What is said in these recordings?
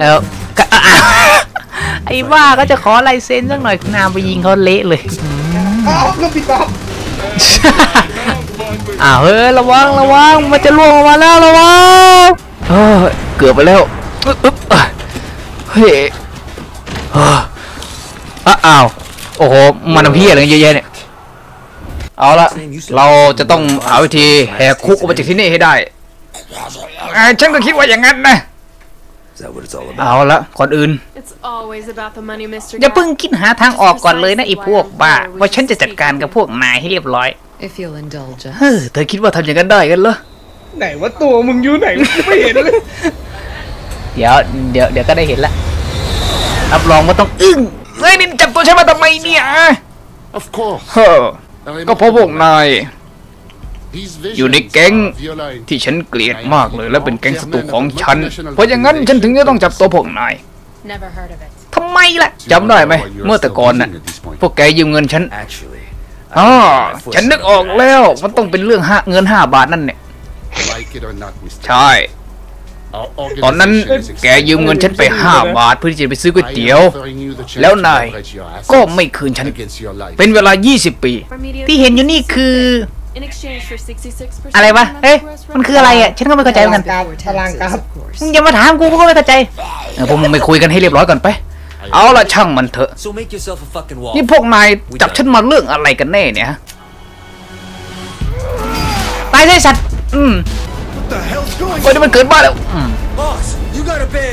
แล้วไอ้บ้าก็จะขอลายเซ็นสักหน่อยนามไปยิงเขาเละเลยเฮ้ยระวังระวังมันจะล่วงออกมาแล้วระวังเกือบไปแล้วเฮ้ยอ้าวโอ้โหมันทำเพี้ยอะไรเยอะแยะเนี่ยเอาละเราจะต้องหาวิธีแหกคุกออกมาจากที่นี่ให้ได้ฉันก็คิดว่าอย่างนั้นนะเอาละก่อนอื่นอย่าเพิ่งคิดหาทางออกก่อนเลยนะไอ้พวกบ้าว่าฉันจะจัดการกับพวกนายให้เรียบร้อยเธอคิดว่าทำอย่างนั้นได้กันเหรอไหนว่าตัวมึงอยู่ไหนไม่เห็นเลยเดี๋ยวก็ได้เห็นละรับรองว่าต้องอึ้งเฮ้ยนี่จับตัวฉันมาทำไมเนี่ยก็เพราะพวกนายอยู่ในแก๊งที่ฉันเกลียดมากเลยและเป็นแก๊งศัตรูของฉันเพราะอย่างนั้นฉันถึงจะต้องจับตัวพวกนายทำไมล่ะจำได้ไหมเมื่อแต่ก่อนน่ะพวกแกยืมเงินฉันฉันนึกออกแล้วมันต้องเป็นเรื่องเงิน5 บาทนั่นเนี่ยใช่ตอนนั้นแกยืมเงินฉันไป5 บาทเพื่อที่จะไปซื้อก๋วยเตี๋ยวแล้วนายก็ไม่คืนฉันเป็นเวลา20 ปีที่เห็นอยู่นี่คืออะไรวะเฮ้ยมันคืออะไรอ่ะฉันก็ไม่เข้าใจเหมือนกันมึงอย่ามาถามกูก็ไม่เข้าใจพวกมึงไปคุยกันให้เรียบร้อยก่อนไปเอาละช่างมันเถอะนี่พวกนายจับฉันมาเรื่องอะไรกันแน่เนี่ยตายได้สัตว์โอ้ยมันเกิดบ้าแล้ว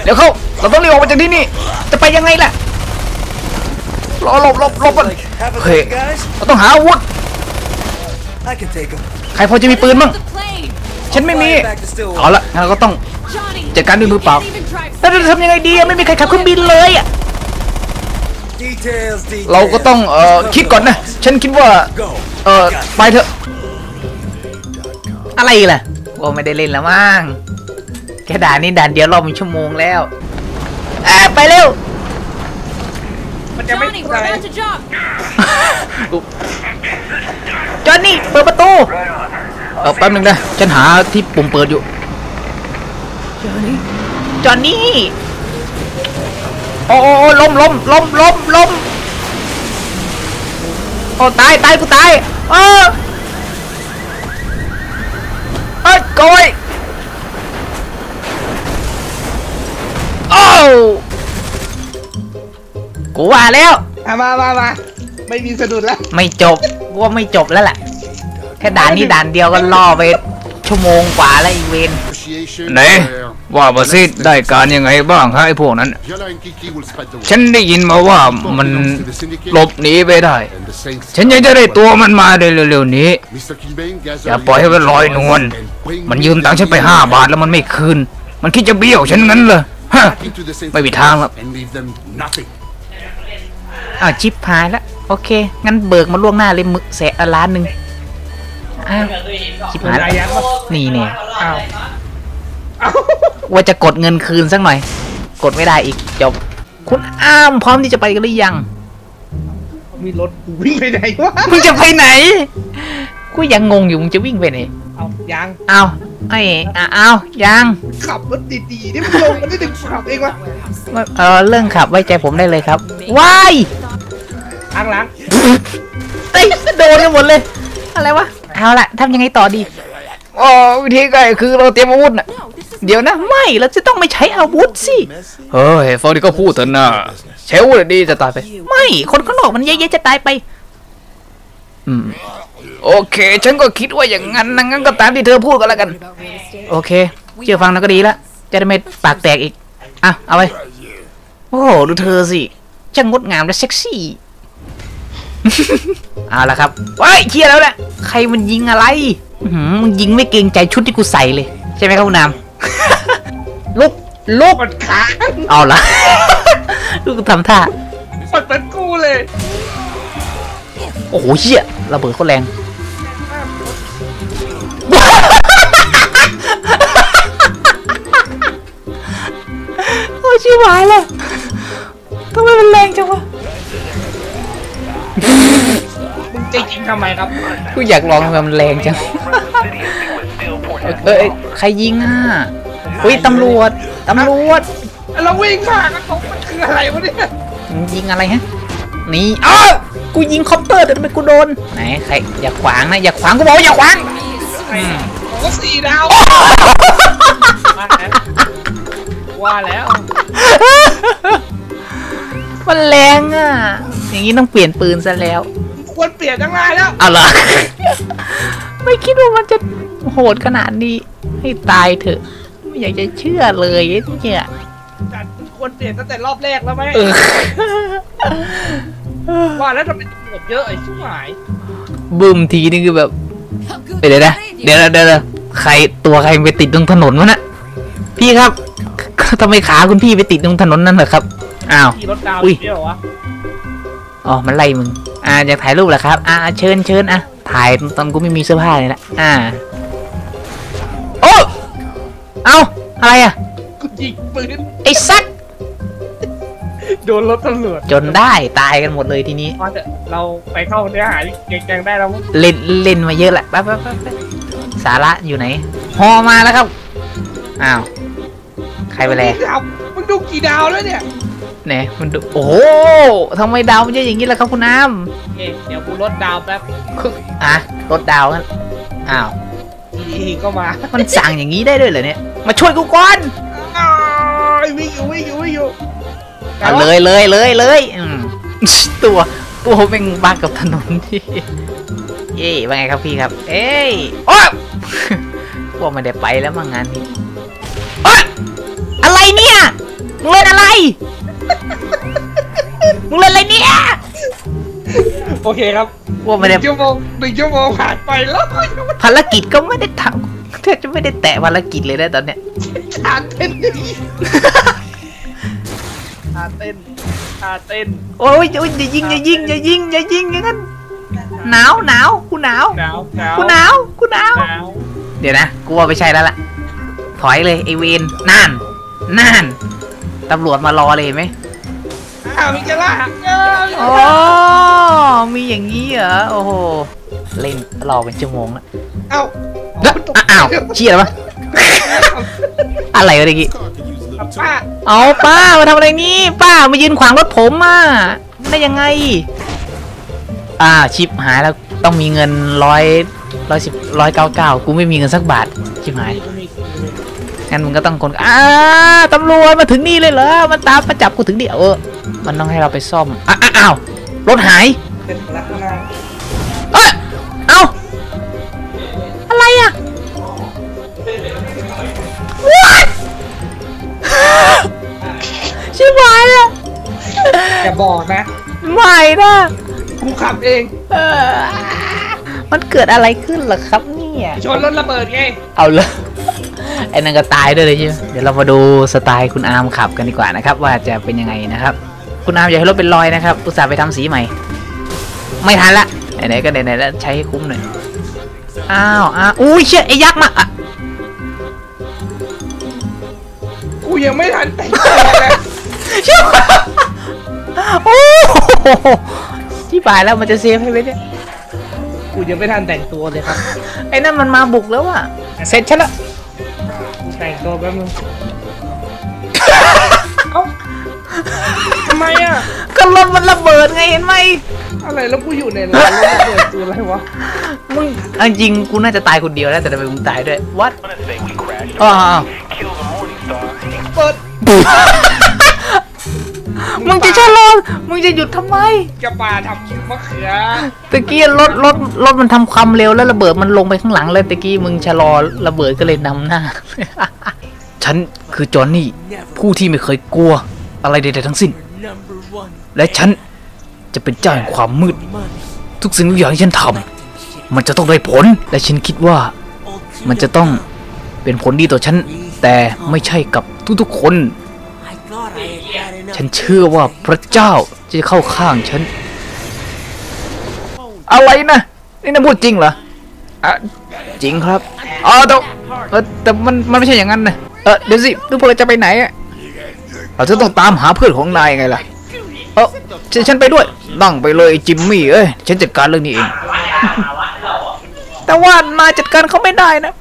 เดี๋ยวเขาเราต้องรีบออกมาจากที่นี่จะไปยังไงล่ะรอหลบมันเฮ้ยเราต้องหาอาวุธใครพอจะมีปืนบ้างฉันไม่มีเอาละเราก็ต้องจัดการด้วยมือเปล่าแล้วจะทำยังไงดีไม่มีใครขับเครื่องบินเลยเราก็ต้องคิดก่อนนะฉันคิดว่าไปเถอะอะไรล่ะก็ไม่ได้เล่นแล้วมั้งแค่ด่านนี้ด่านเดียวรอบเป็น1 ชั่วโมงแล้วไปเร็วมันจะไม่ตายจอนนี่เปิดประตูแป๊บนึงนะฉันหาที่ปุ่มเปิดอยู่จอนนี่โอ้ล้มโอ้ตายกูตายก้อยโอ้กูว่าแล้วมาไม่มีสะดุดแล้วไม่จบกูว่าไม่จบแล้วแหละแค่ด่านนี้ด่านเดียวก็ล่อไป1 ชั่วโมงกว่าแล้วอีเวนไหนว่าบาซิดได้การยังไงบ้างให้พวกนั้นฉันได้ยินมาว่ามันหลบหนีไปได้ฉันยังจะได้ตัวมันมาได้เร็วๆนี้อย่าปล่อยให้มันลอยนวลมันยืมตังค์ฉันไป5 บาทแล้วมันไม่คืนมันคิดจะเบี้ยวฉันงั้นเหรอฮะไม่มีทางแล้วชิปหายละโอเคงั้นเบิกมาล่วงหน้าเลยมึกแสะ1 ล้านชิปหายนี่เนี่ยว่าจะกดเงินคืนสักหน่อยกดไม่ได้อีกจบคุณอ้ามพร้อมที่จะไปกันหรือยังมีรถวิ่งไปไหนวะมึงจะไปไหนกูยังงงอยู่มึงจะวิ่งไปไหนเอายังเอายังขับรถดีๆนี่มึงลงมันไม่ถึงขับเองวะเรื่องขับไว้ใจผมได้เลยครับว้ายล้างโดนกันหมดเลยอะไรวะเอาละทำยังไงต่อดีวิธีก็คือเราเตรียมอาวุธนะเดี๋ยวนะไม่เราจะต้องไม่ใช้อาวุธสิเฮ้ยฟอร์ดิก็พูดเถอะนะใช้อาวุธดีจะตายไปไม่คนข้างนอกมันเย้ๆจะตายไปโอเคฉันก็คิดว่าอย่างนั้นงั้นก็ตามที่เธอพูดก็แล้วกันโอเคเชื่อฟังแล้วก็ดีละจะได้ไม่ปากแตกอีกเอาไปโอ้โหดูเธอสิช่างงดงามและเซ็กซี่เอาละครับว้ายเชียร์แล้วแหละใครมันยิงอะไรมันยิงไม่เกรงใจชุดที่กูใส่เลยใช่ไหมครับคุณนามลุกมันขาเอาละลูกทำท่าปัดเป็นกูเลยโอ้โหเชี่ยระเบิดโคตรแรงโอ้ชิบหายเลยทำไมมันแรงจังวะมึงจะยิงทำไมครับกูอยากลองทำมันแรงจังใครยิง อุ้ยตำรวจเราวิ่งผ่านมันคืออะไรวะเนี่ยยิงอะไรฮะนี่อ้าวกูยิงคอปเตอร์แต่ทำไมกูโดนไหนใครอย่าขวางนะอย่าขวางกูบอกอย่าขวางก็สี่ดาวว่าแล้วมันแรงอ่ะอย่างนี้ต้องเปลี่ยนปืนซะแล้วควรเปลี่ยนตั้งนานแล้วเอาล่ะไม่คิดว่ามันจะโหดขนาดนี้ให้ตายเถอะไม่อยากจะเชื่อเลยเนี่ยควรเปลี่ยนตั้งแต่รอบแรกแล้วไหมว่าแล้วทำไมตำรวจเยอะไอ้ชิบหายบึ้มทีนี่คือแบบเดี๋ยวนะใครตัวใครไปติดตรงถนนวะนะพี่ครับทำไมขาคุณพี่ไปติดตรงถนนนั่นเหรอครับอ้าวอุ้ยอ๋อมันไล่มึงอยากถ่ายรูปเหรอครับเชิญอ่ะถ่ายตอนกูไม่มีเสื้อผ้าเลยนะโอ้เอาอะไรอ่ะกูยิงปืนไอ้สัตว์โดนรถตำรวจจนได้ตายกันหมดเลยทีนี้เราไปเข้าเนื้อหาแกงได้แล้วเล่นมาเยอะแหละไปสาระอยู่ไหนฮอมาแล้วครับอ้าวใครไปเลยมันดูกี่ดาวแล้วเนี่ยมันดูโอ้โหทำไมดาวมันเยอะอย่างนี้ล่ะครับคุณน้ำเดี๋ยวกูลดดาวแป๊บลดดาวนั่นอ้าวอีก็มามันสั่งอย่างนี้ได้ด้วยเหรอเนี่ยมาช่วยกูก่อนวิ่งอยู่เลยตัวแม่งบ้ากับถนนที่เย่ว่าไงครับพี่ครับเอ้ยโอ้พวกมันได้ไปแล้วมั้งงานนี้อะไรเนี่ยมึงเล่นอะไรเนี่ยโอเคครับว่าไม่ได้1 ชั่วโมงผ่านไปแล้วภารกิจก็ไม่ได้ทำแทบจะไม่ได้แตะภารกิจเลยนะตอนเนี้ยขาเต้นโอ้ยอย่ายิงอย่างนั้นหนาวกูหนาวเดี๋ยวนะกูว่าไม่ใช่แล้วล่ะถอยเลยไอเวนนั่นตำรวจมารอเลยไหมมีจะล่าอ๋อมีอย่างนี้เหรอโอ้โหเล่นรอเป็นชั่วโมงแล้วเอ้าเชี่ยปะอะไรวะเด็กป้าเอาป้ามาทำอะไรนี่ป้ามายืนขวางรถผมอ่ะได้ยังไงชิปหายแล้วต้องมีเงิน110 199กูไม่มีเงินสักบาทชิปหายงั้นมึงก็ต้องคนตำรวจมาถึงนี่เลยเหรอมันตามมาจับกูถึงเดี๋ยวมันต้องให้เราไปซ่อมอ้าวรถหายเอาอะไรอ่ะชิบหายแล้วอย่าบอกนะไม่นะกูขับเองมันเกิดอะไรขึ้นล่ะครับเนี่ยชนรถระเบิดไงเอาเลยไอ้นั่นก็ตายด้วยเลยใช่ไหมเดี๋ยวเรามาดูสไตล์คุณอาร์มขับกันดีกว่านะครับว่าจะเป็นยังไงนะครับคุณอาร์มอยากให้รถเป็นรอยนะครับอุตส่าห์ไปทำสีใหม่ไม่ทันละไหนๆก็ไหนๆแล้วใช้ให้คุ้มหน่อยอุ้ยเชี่ยไอ้ยักษ์มากูยังไม่ทันแต่งเลยเชี่ยโอ้ที่บ่ายแล้วมันจะเซฟให้ไหมเนี่ยกูยังไม่ทันแต่งตัวเลยครับไอ้นั่นมันมาบุกแล้วอ่ะเสร็จฉันละแต่งตัวแบบมึงทำไมอ่ะก็รถมันระเบิดไงเห็นไหมอะไรแล้วกูอยู่ในรถระเบิดตัวอะไรวะมึงจริงกูน่าจะตายคนเดียวแล้วแต่ทำไมมึงตายด้วยวัดเปิดมึงจะชะลอมึงจะหยุดทำไมจะปาทำคิวมะเขือตะกี้รถมันทำความเร็วแล้วระเบิดมันลงไปข้างหลังเลยตะกี้มึงชะลอระเบิดก็เลยนำหน้าฉันคือจอห์นนี่ผู้ที่ไม่เคยกลัวอะไรใดๆทั้งสิ้นและฉันจะเป็นเจ้าแห่งความมืดทุกสิ่งทุกอย่างที่ฉันทำมันจะต้องได้ผลและฉันคิดว่ามันจะต้องเป็นผลดีต่อฉันแต่ไม่ใช่กับทุกๆคนฉันเชื่อว่าพระเจ้าจะเข้าข้างฉันอะไรนะนี่นะพูดจริงเหรอจริงครับแต่มันไม่ใช่อย่างนั้นนะเดี๋ยวสิลูกพลจะไปไหนอ่ะเราจะต้องตามหาเพื่อนของนายไงล่ะฉันไปด้วยนั่งไปเลยจิมมี่เอ้ยฉันจัดการเรื่องนี้เองแต่ว่ามาจัดการเขาไม่ได้นะ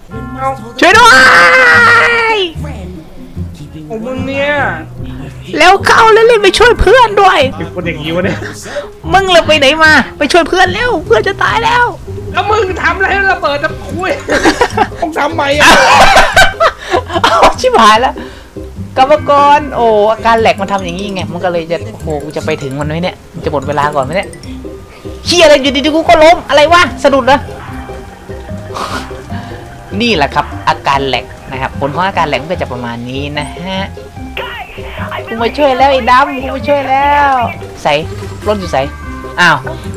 ช่วยด้วย ของมึงเนี่ยแล้วเข้าแล้วรีบไปช่วยเพื่อนด้วยเป็นคนอย่างนี้วะเนี่ยมึงเราไปไหนมาไปช่วยเพื่อนแล้วเพื่อนจะตายแล้วแล้วมึงทำอะไรระเบิดตะคุยต้องทำไหมอ่ะเอาชิบหายแล้วกรรมกรโอ้อาการแหลกมันทำอย่างนี้ไงมันก็เลยจะโอ้โหจะไปถึงมันไหมเนี่ยจะหมดเวลาก่อนไหมเนี่ยเฮียอะไรอยู่ดีๆกูก็ล้มอะไรวะสะดุดนะนี่แหละครับอาการแหลกนะครับผลของอาการแหลกก็จะประมาณนี้นะฮะกูมาช่วยแล้วไอ้ดำกูมาช่วยแล้วใส่รถอยู่ใส่อ้าว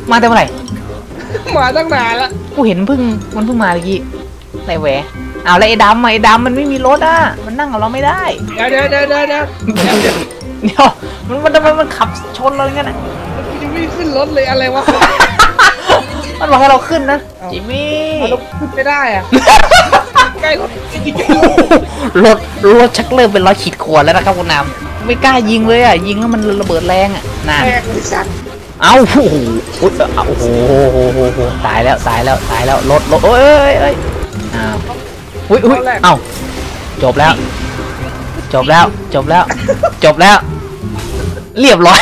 มาแต่เมื่อไหร่มาตั้งนานละกูเห็นมันเพิ่งมาเมื่อกี้ไหนแหวะอ้าวแล้วไอ้ดำไอ้ดำมันไม่มีรถอ่ะมันนั่งกับเราไม่ได้เดี๋ยวมันทำไมมันขับชนเราอย่างนั้นอ่ะยังไม่ขึ้นรถเลยอะไรวะมันบอกให้เราขึ้นนะจิมมี่เราขึ้นไม่ได้อ่ะใกล้รถรถชักเริ่มเป็นร้อยขีดขวดแล้วนะครับคุณนำไม่กล้ายิงเลยอ่ะยิงแล้วมันระเบิดแรงอ่ะนั่นเอ้าโอ้โหตายแล้วรถเอ้ยอุ้ยเอ้าจบแล้วเรียบร้อย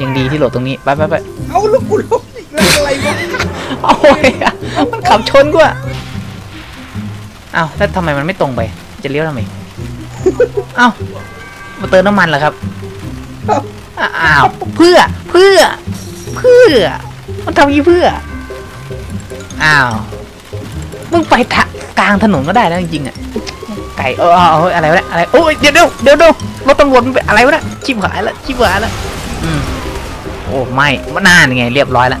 ยังดีที่โหลดตรงนี้ไปเอาลูกกูลบอีกแล้วอะไรวะโอ้ยมันขับชนกูอ่ะเอ้าแล้วทำไมมันไม่ตรงไปจะเลี้ยวทำไมเอ้ามาเติมน้ำมันเหรอครับอ้าวเพื่อมันทำยี่เพื่ออ้าวมึงไปกลางถนนก็ได้แล้วจริงๆอ่ะไก่อะไรวะอะไรโอ้ยเดี๋ยวรถตำรวจมันเป็นอะไรวะเนี่ยชิบหายละโอ้ไม่มันนานไงเรียบร้อยละ